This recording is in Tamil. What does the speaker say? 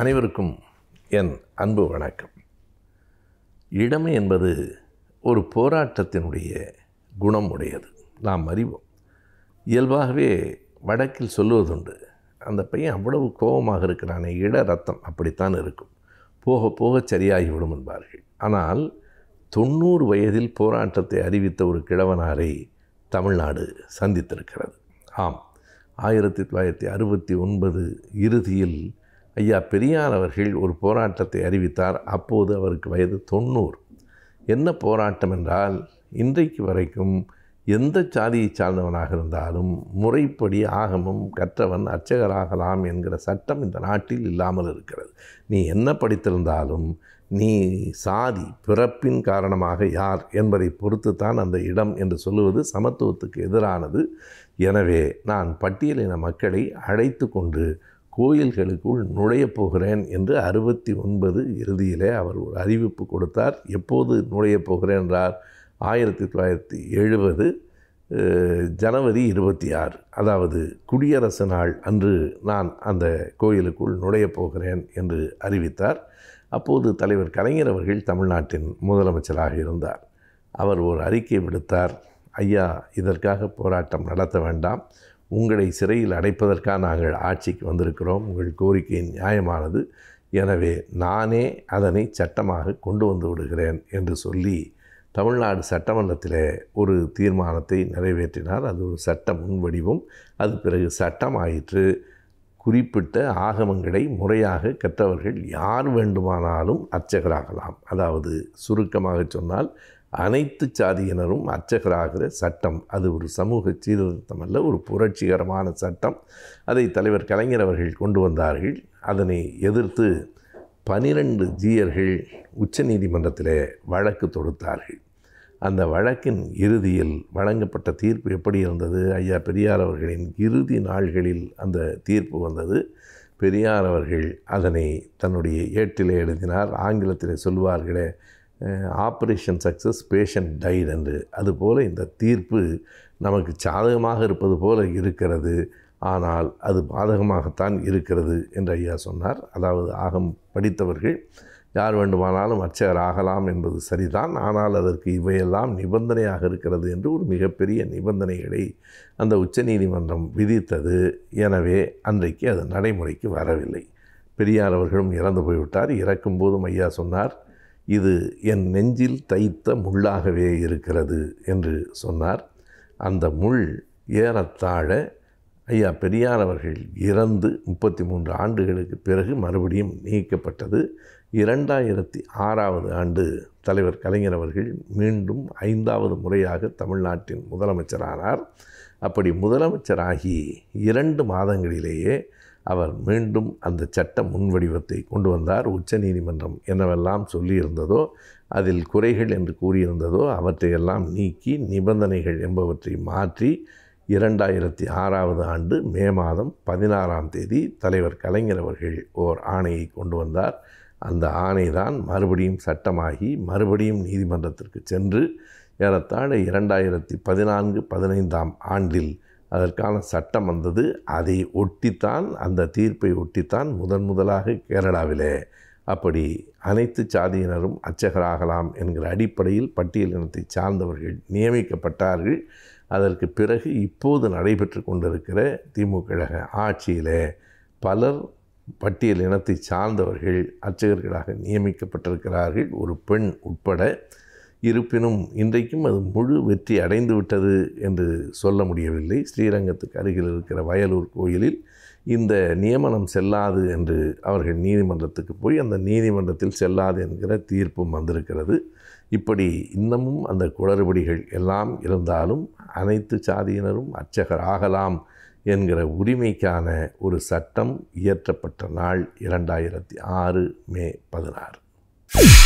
அனைவருக்கும் என் அன்பு வணக்கம். இளமை என்பது ஒரு போராட்டத்தினுடைய குணம் உடையது, நாம் அறிவோம். இயல்பாகவே வடக்கில் சொல்லுவதுண்டு, அந்த பையன் அவ்வளவு கோபமாக இருக்கிறானே, இள ரத்தம் அப்படித்தான் இருக்கும், போக போக சரியாகிவிடும் என்பார்கள். ஆனால் 90 வயதில் போராட்டத்தை அறிவித்த ஒரு கிழவனாரை தமிழ்நாடு சந்தித்திருக்கிறது. ஆம், 1969 இறுதியில் ஐயா பெரியார் அவர்கள் ஒரு போராட்டத்தை அறிவித்தார். அப்போது அவருக்கு வயது 90. என்ன போராட்டம் என்றால், இன்றைக்கு வரைக்கும் எந்த சாதியை சார்ந்தவனாக இருந்தாலும் முறைப்படி ஆகமம் கற்றவன் அர்ச்சகராகலாம் என்கிற சட்டம் இந்த நாட்டில் இல்லாமல் இருக்கிறது. நீ என்ன படித்திருந்தாலும் நீ சாதி பிறப்பின் காரணமாக யார் என்பதை பொறுத்து தான் அந்த இடம் என்று சொல்லுவது சமத்துவத்துக்கு எதிரானது. எனவே நான் பட்டியலின மக்களை அழைத்து கொண்டு கோயில்களுக்குள் நுழையப் போகிறேன் என்று 1969 இறுதியிலே அவர் ஒரு அறிவிப்பு கொடுத்தார். எப்போது நுழையப் போகிறேன் என்றார், 1970 ஜனவரி 26, அதாவது குடியரசு நாள் அன்று நான் அந்த கோயிலுக்குள் நுழையப் போகிறேன் என்று அறிவித்தார். அப்போது தலைவர் கலைஞர் அவர்கள் தமிழ்நாட்டின் முதலமைச்சராக இருந்தார். அவர் ஒரு அறிக்கை விடுத்தார், ஐயா இதற்காக போராட்டம் நடத்த வேண்டாம், உங்களை சிறையில் அடைப்பதற்காக நாங்கள் ஆட்சிக்கு வந்திருக்கிறோம், உங்கள் கோரிக்கை நியாயமானது, எனவே நானே அதனை சட்டமாக கொண்டு வந்து விடுகிறேன் என்று சொல்லி தமிழ்நாடு சட்டமன்றத்தில் ஒரு தீர்மானத்தை நிறைவேற்றினார். அது ஒரு சட்ட முன்வடிவும், அது பிறகு சட்டமாயிற்று. குறிப்பிட்ட ஆகமங்களை முறையாக கற்றவர்கள் யார் வேண்டுமானாலும் அர்ச்சகராகலாம். அதாவது சுருக்கமாக சொன்னால், அனைத்து சாதியினரும் அர்ச்சகராகிற சட்டம். அது ஒரு சமூக சீர்திருத்தம் அல்ல, ஒரு புரட்சிகரமான சட்டம். அதை தலைவர் கலைஞர் அவர்கள் கொண்டு வந்தார்கள். அதனை எதிர்த்து 12 ஜீயர்கள் உச்சநீதிமன்றத்தில் வழக்கு தொடுத்தார்கள். அந்த வழக்கின் இறுதியில் வழங்கப்பட்ட தீர்ப்பு எப்படி இருந்தது? ஐயா பெரியார் அவர்களின் இறுதி நாள்களில் அந்த தீர்ப்பு வந்தது. பெரியார் அவர்கள் அதனை தன்னுடைய ஏட்டிலே எழுதினார். ஆங்கிலத்திலே சொல்வார்களே, ஆப்ரேஷன் சக்ஸஸ் பேஷண்ட் டைட் என்று. அதுபோல் இந்த தீர்ப்பு நமக்கு சாதகமாக இருப்பது போல இருக்கிறது, ஆனால் அது பாதகமாகத்தான் இருக்கிறது என்று ஐயா சொன்னார். அதாவது ஆகம் படித்தவர்கள் யார் வேண்டுமானாலும் அர்ச்சகர் ஆகலாம் என்பது சரிதான், ஆனால் அதற்கு இவையெல்லாம் நிபந்தனையாக இருக்கிறது என்று ஒரு மிகப்பெரிய நிபந்தனைகளை அந்த உச்சநீதிமன்றம் விதித்தது. எனவே அன்றைக்கு அது நடைமுறைக்கு வரவில்லை. பெரியார் அவர்களும் இறந்து போய்விட்டார். இறக்கும்போதும் ஐயா சொன்னார், இது என் நெஞ்சில் தைத்த முள்ளாகவே இருக்கிறது என்று சொன்னார். அந்த முள் ஏறத்தாழ ஐயா பெரியார் அவர்கள் இறந்து 33 ஆண்டுகளுக்கு பிறகு மறுபடியும் நீக்கப்பட்டது. 2006ஆம் ஆண்டு தலைவர் கலைஞர் அவர்கள் மீண்டும் 5வது முறையாக தமிழ்நாட்டின் முதலமைச்சரானார். அப்படி முதலமைச்சராகி 2 மாதங்களிலேயே அவர் மீண்டும் அந்த சட்ட முன்வடிவத்தை கொண்டு வந்தார். உச்சநீதிமன்றம் என்னவெல்லாம் சொல்லியிருந்ததோ, அதில் குறைகள் என்று கூறியிருந்ததோ அவற்றையெல்லாம் நீக்கி நிபந்தனைகள் என்பவற்றை மாற்றி 2006ஆம் ஆண்டு மே மாதம் 16ஆம் தேதி தலைவர் கலைஞர் அவர்கள் ஓர் ஆணையை கொண்டு வந்தார். அந்த ஆணை தான் மறுபடியும் சட்டமாகி மறுபடியும் நீதிமன்றத்திற்கு சென்று ஏறத்தாழ 2014-15ஆம் ஆண்டில் அதற்கான சட்டம் வந்தது. அதை ஒட்டித்தான், அந்த தீர்ப்பை ஒட்டித்தான் முதன் முதலாக கேரளாவிலே அப்படி அனைத்து சாதியினரும் அர்ச்சகராகலாம் என்கிற அடிப்படையில் பட்டியல் இனத்தை சார்ந்தவர்கள் நியமிக்கப்பட்டார்கள். அதற்கு பிறகு இப்போது நடைபெற்று கொண்டிருக்கிற திமுக ஆட்சியிலே பலர் பட்டியல் இனத்தை சார்ந்தவர்கள் அர்ச்சகர்களாக நியமிக்கப்பட்டிருக்கிறார்கள், ஒரு பெண் உட்பட. இருப்பினும் இன்றைக்கும் அது முழு வெற்றி அடைந்து விட்டது என்று சொல்ல முடியவில்லை. ஸ்ரீரங்கத்துக்கு அருகில் இருக்கிற வயலூர் கோயிலில் இந்த நியமனம் செல்லாது என்று அவர்கள் நீதிமன்றத்துக்கு போய், அந்த நீதிமன்றத்தில் செல்லாது என்கிற தீர்ப்பும் வந்திருக்கிறது. இப்படி இன்னமும் அந்த குளறுபடிகள் எல்லாம் இருந்தாலும் அனைத்து சாதியினரும் அர்ச்சகர் ஆகலாம் என்கிற உரிமைக்கான ஒரு சட்டம் இயற்றப்பட்ட நாள் 2006 மே 16.